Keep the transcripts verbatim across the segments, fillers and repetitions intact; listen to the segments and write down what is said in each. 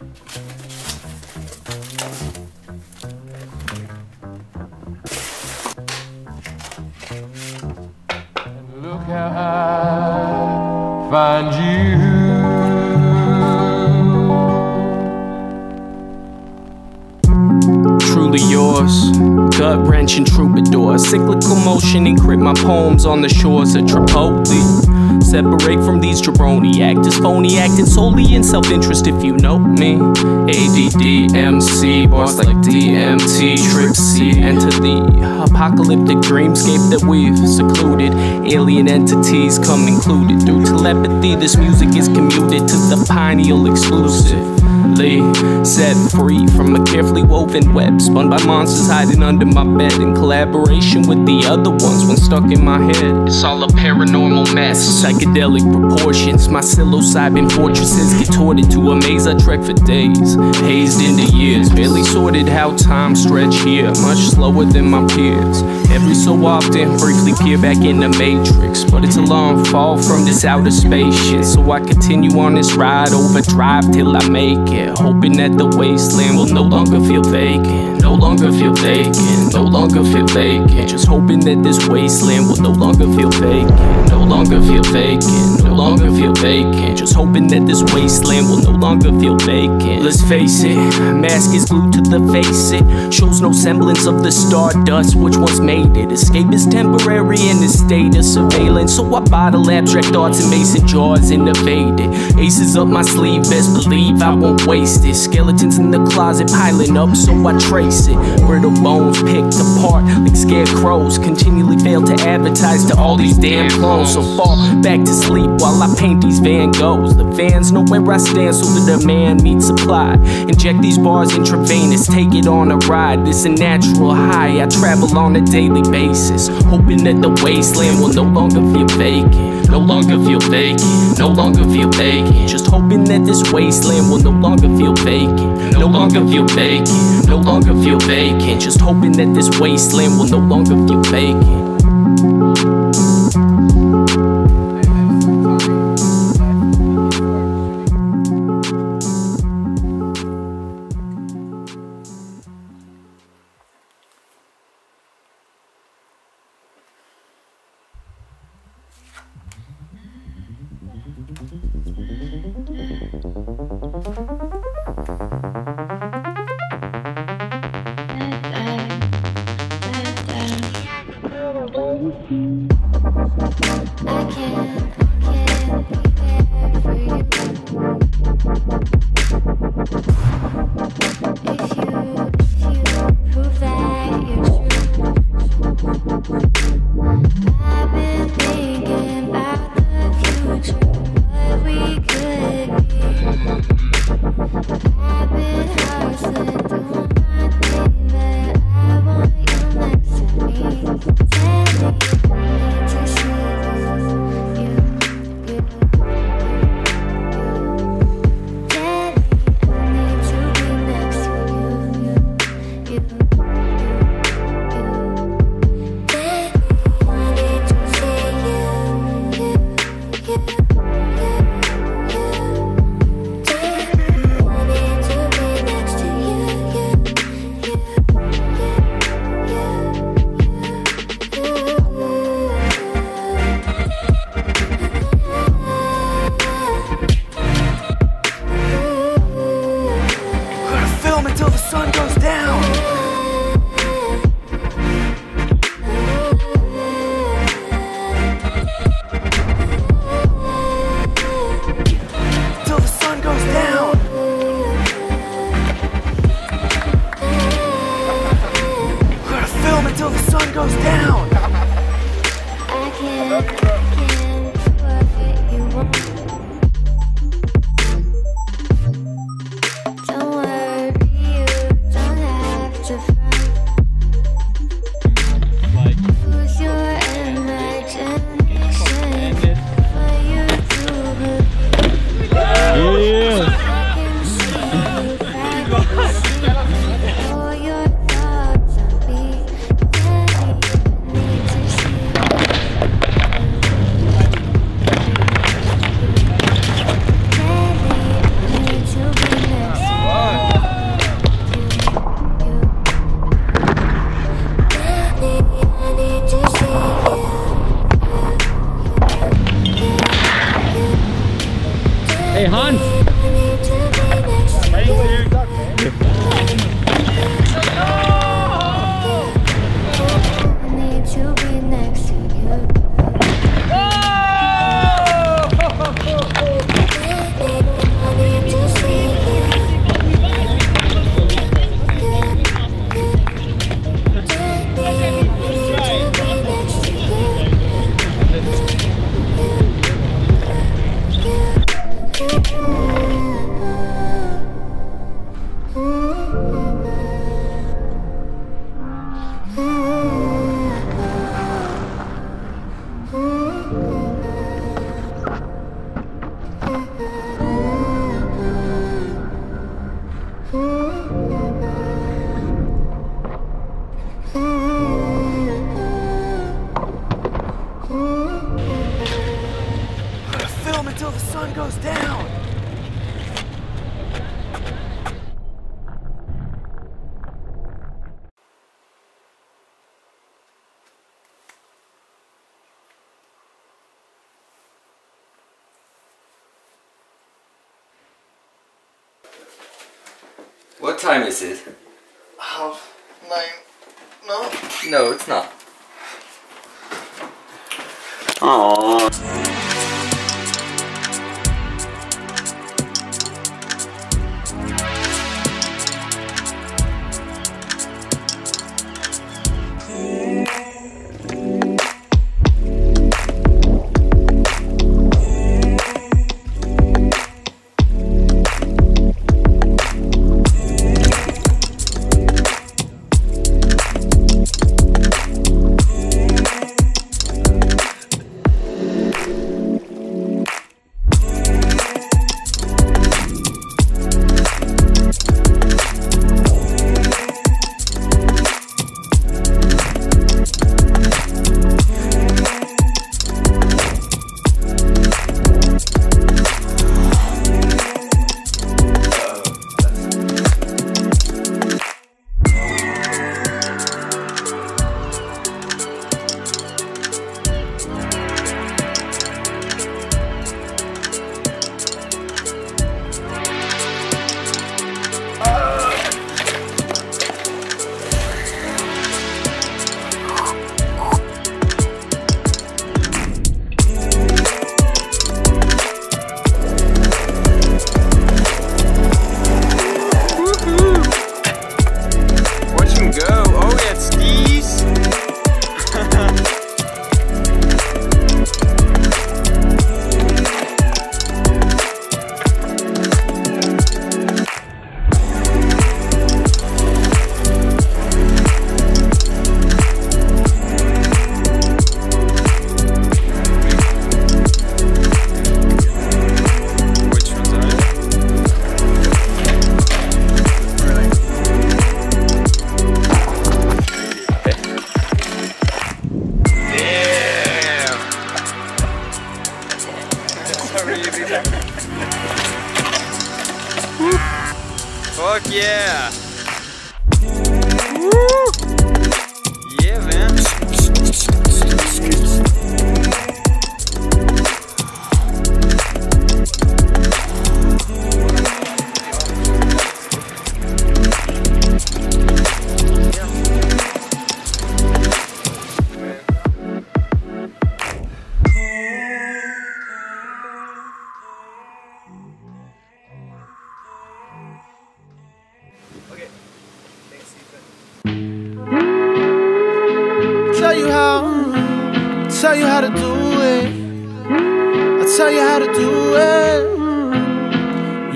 And look how I find you. Truly yours, gut-wrenching troubadour. Cyclical motion encrypt my poems on the shores of Tripoli. Separate from these jabroni actors, phony acting solely in self-interest if you know me. A D D M C, bars like D M T, Tripsy. Enter the apocalyptic dreamscape that we've secluded. Alien entities come included. Through telepathy, this music is commuted to the pineal exclusive. Set free from a carefully woven web spun by monsters hiding under my bed, in collaboration with the other ones when stuck in my head. It's all a paranormal mess, psychedelic proportions. My psilocybin fortresses get tortured to a maze I trek for days, hazed into years, barely sorted how time stretch here, much slower than my peers. Every so often briefly peer back in the matrix, but it's a long fall from this outer spaceship, so I continue on this ride overdrive till I make it, hoping that the wasteland will no longer feel vacant. No longer feel vacant. No longer feel vacant. Just hoping that this wasteland will no longer feel vacant. No longer feel vacant. No longer feel vacant. Just hoping that this wasteland will no longer feel vacant. Let's face it, mask is glued to the face. It shows no semblance of the stardust which once made it. Escape is temporary and the state of surveillance, so I bottle abstract thoughts in mason jars and evade it. Aces up my sleeve, best believe I won't wasted, skeletons in the closet piling up, so I trace it. Brittle bones picked apart like scarecrows, continually fail to advertise to all these damn clones. So fall back to sleep while I paint these Van Goghs. The fans know where I stand, so the demand meets supply. Inject these bars intravenous, take it on a ride. It's a natural high I travel on a daily basis, hoping that the wasteland will no longer feel vacant. No longer feel vacant. No longer feel vacant. Just hoping that this wasteland will no longer feel vacant. No longer feel vacant. No longer feel vacant. Just hoping that this wasteland will no longer feel vacant. Don't worry, you don't What time is it? Half nine. No? No, it's not. Aww. Fuck yeah! Woo! Yeah, man. Tell you how to do it. I tell you how to do it.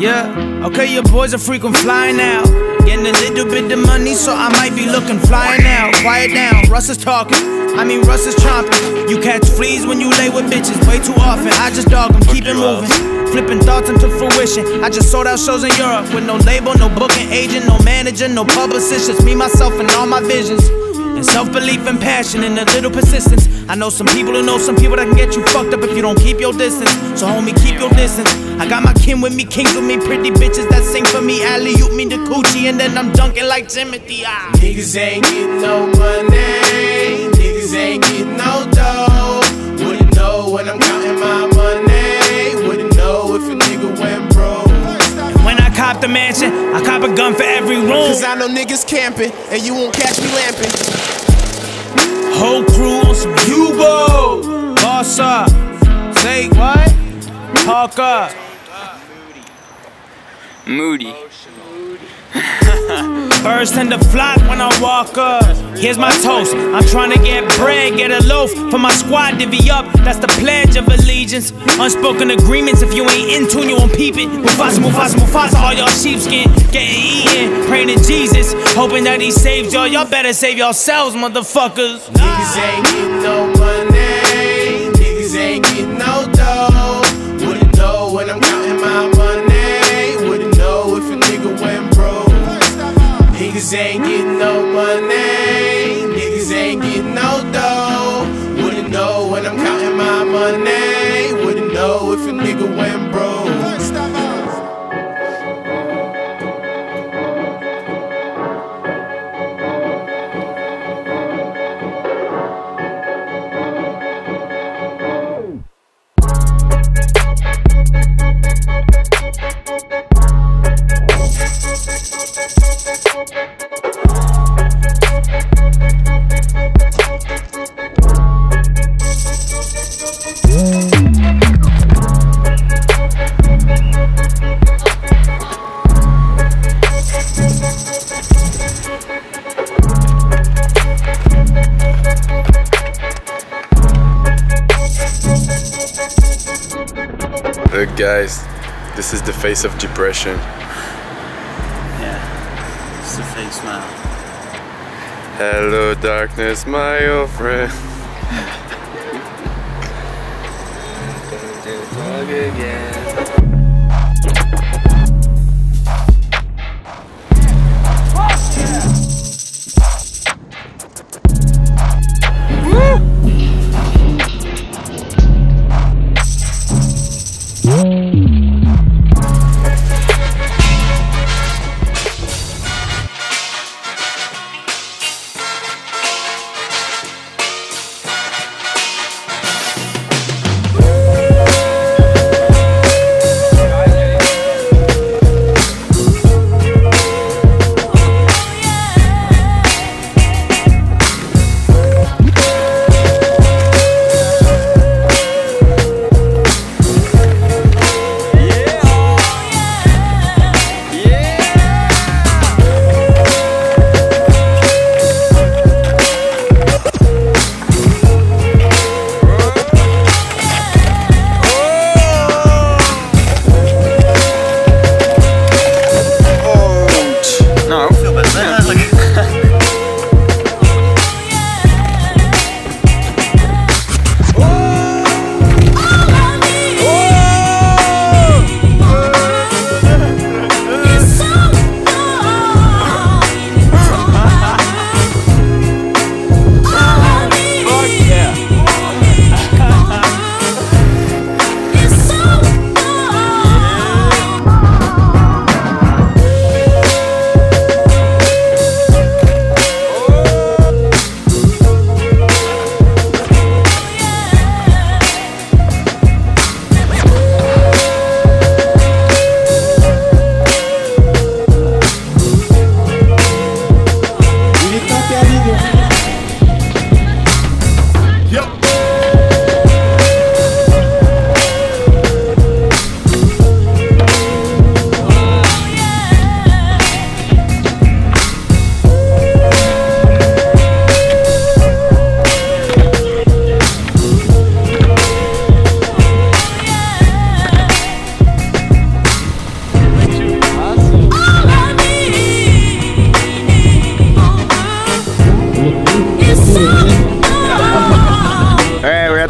Yeah. Okay, your boys are freaking flying out. Getting a little bit of money, so I might be looking flying out. Quiet down, Russ is talking. I mean, Russ is chomping. You catch fleas when you lay with bitches way too often. I just dog them, keep it moving. Flipping thoughts into fruition. I just sold out shows in Europe with no label, no booking agent, no manager, no publicist. Just me, myself, and all my visions. And self-belief and passion and a little persistence. I know some people who know some people that can get you fucked up if you don't keep your distance. So homie, keep your distance. I got my kin with me, kings with me, pretty bitches that sing for me, alley-oop me to coochie, and then I'm dunking like Timothy. Ah. Niggas ain't getting no money, niggas ain't getting no dough. Wouldn't know when I'm counting my money, wouldn't know if a nigga went broke. And when I cop the mansion, I cop a gun for every room. Cause I know niggas camping, and you won't catch me lamping. Whole crew on some U-boat. Boss up. Say what? Talk up. Moody. First in the flock when I walk up. Here's my toast. I'm trying to get bread, get a loaf for my squad, divvy up. That's the pledge of allegiance. Unspoken agreements. If you ain't in tune, you won't peep it. Mufasa, Mufasa, Mufasa. All y'all sheepskin getting eaten. Praying to Jesus, hoping that he saves y'all. Y'all better save yourselves, motherfuckers. Niggas ain't getting no money. Niggas ain't getting no dough. Wouldn't know when I'm counting my money. Wouldn't know if a nigga went broke. Niggas ain't getting no money, niggas ain't getting no dough. Wouldn't know when I'm counting my money, wouldn't know if a nigga went broke. guys, this is the face of depression. Yeah, it's the fake smile. Hello darkness, my old friend.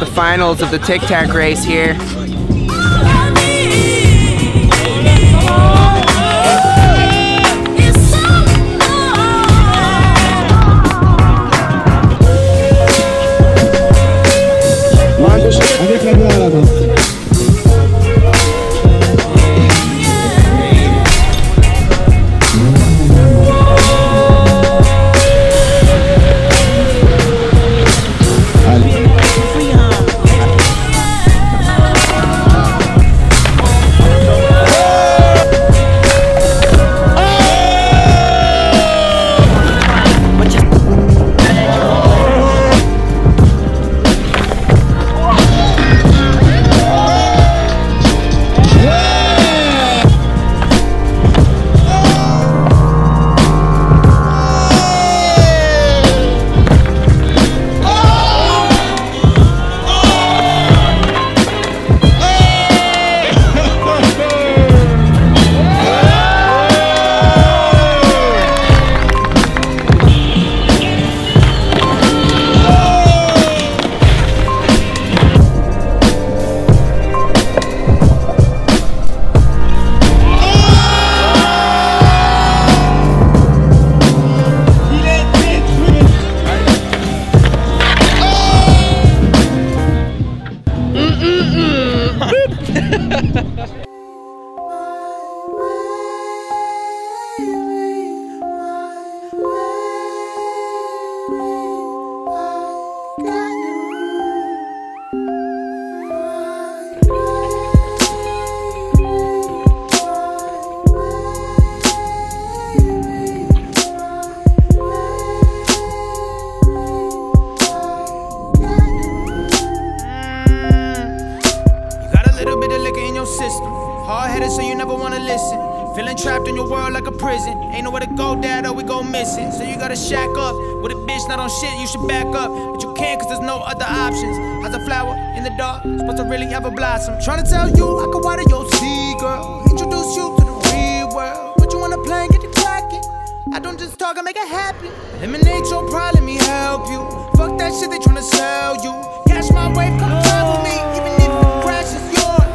The finals of the Tic Tac race here. world like a prison. Ain't nowhere to go, dad, or we go missing. So you gotta shack up with a bitch not on shit. You should back up, but you can't cause there's no other options. How's a flower in the dark supposed to really ever blossom? Tryna tell you I could water your sea, girl. Introduce you to the real world. Put you on a plane, get you cracking. I don't just talk, I make it happen. Eliminate your problem, me help you. Fuck that shit, they tryna sell you. Cash my wave, come travel with me. Even if the crash is yours.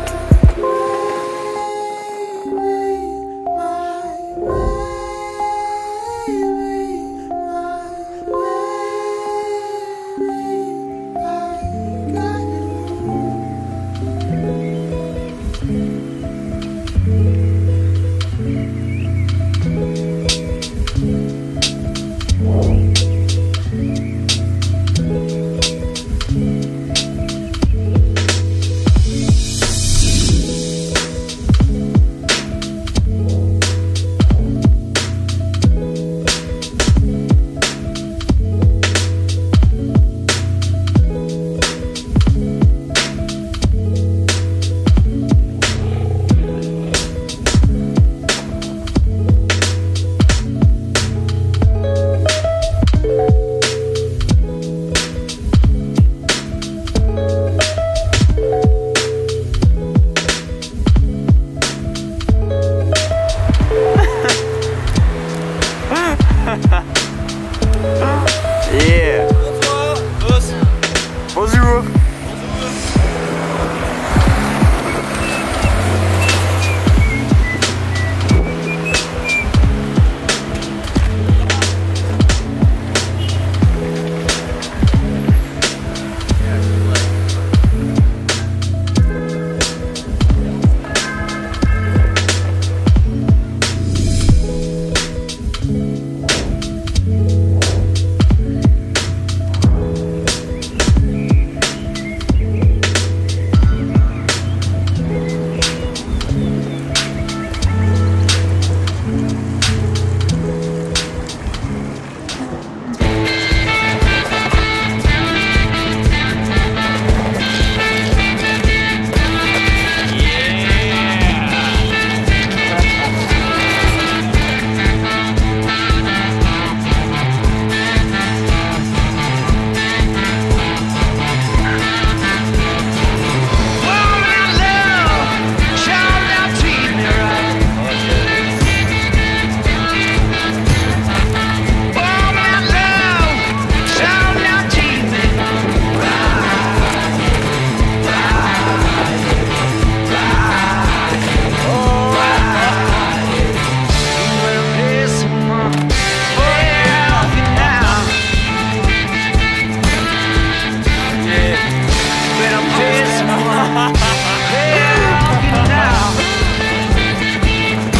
Yeah. Bonjour.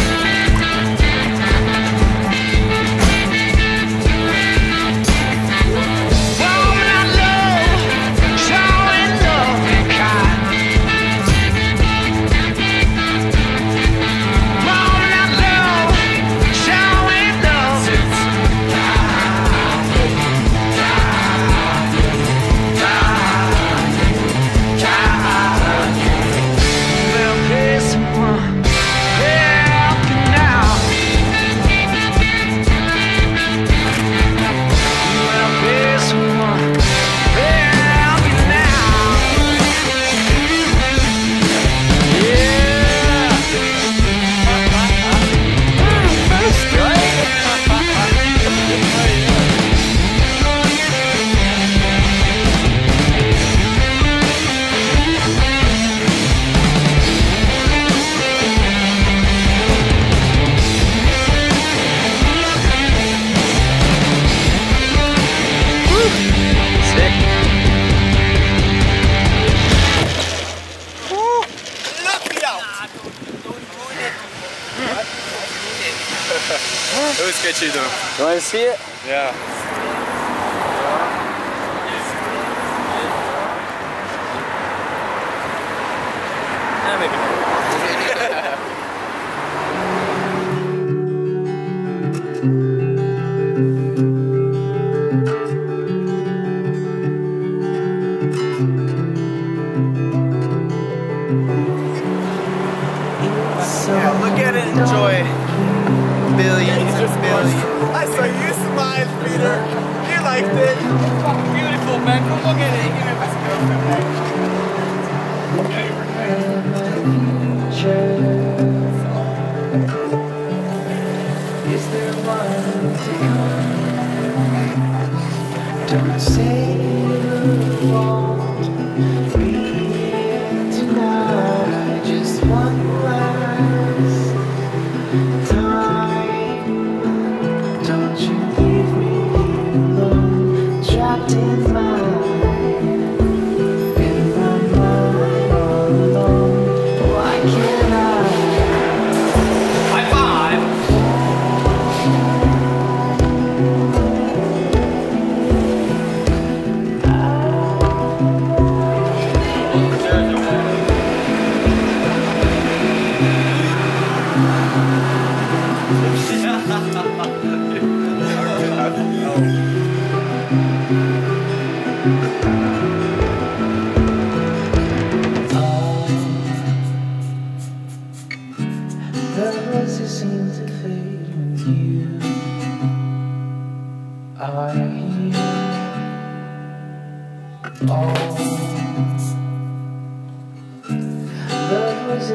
It was sketchy though. You want to see it? Yeah. Yeah, maybe not. Yeah, look at it, enjoy. funny. I saw you smile, Peter. You liked it. Fucking beautiful, man. Go look at it. You can have his girlfriend, man. Okay, we're good. Is there one to come? Don't say you won't be here tonight. Just one last time, don't you leave me alone, trapped in my in my mind all alone. Why can't I? High five.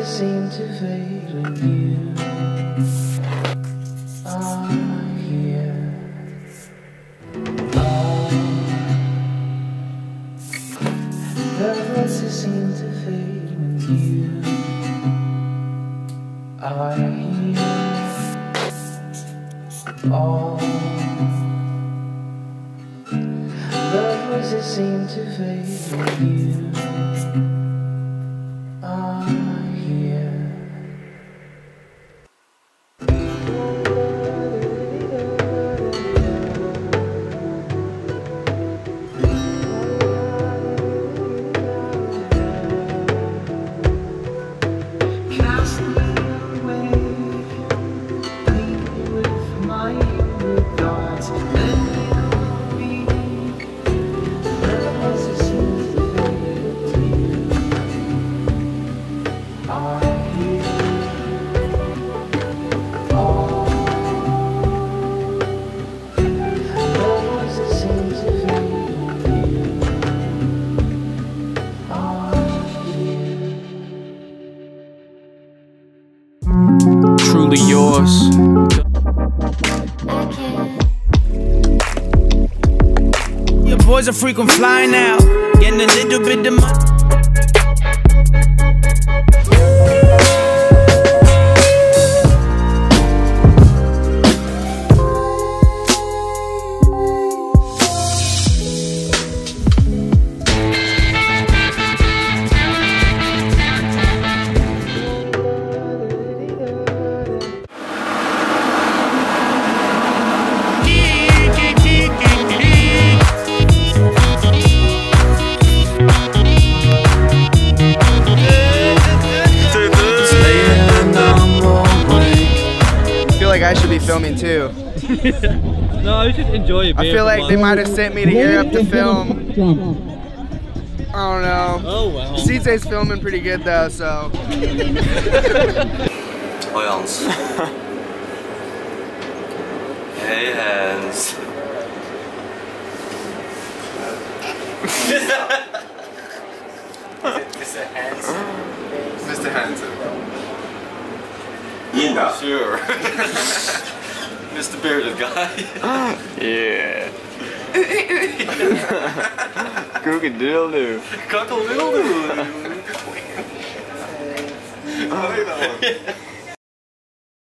Seem to fade when you are here. Oh, the voices seem to fade when you are here. Oh, the voices seem to fade when you are here. Oh, the voices seem to fade when you are here. Truly yours. Your boys are frequent fly now, getting a little bit of money. I should be filming too. No, you should enjoy it, babe. I feel like they might have sent me to Europe to film. I don't know. Oh wow. C J's filming pretty good though, so. Oh, hands. Hey, hands. Mister Hanson. Mister Hanson. Yeah, sure. Mister Bearded guy. Yeah. Cock-a-doodle-doo. Cock-a-doodle-doo.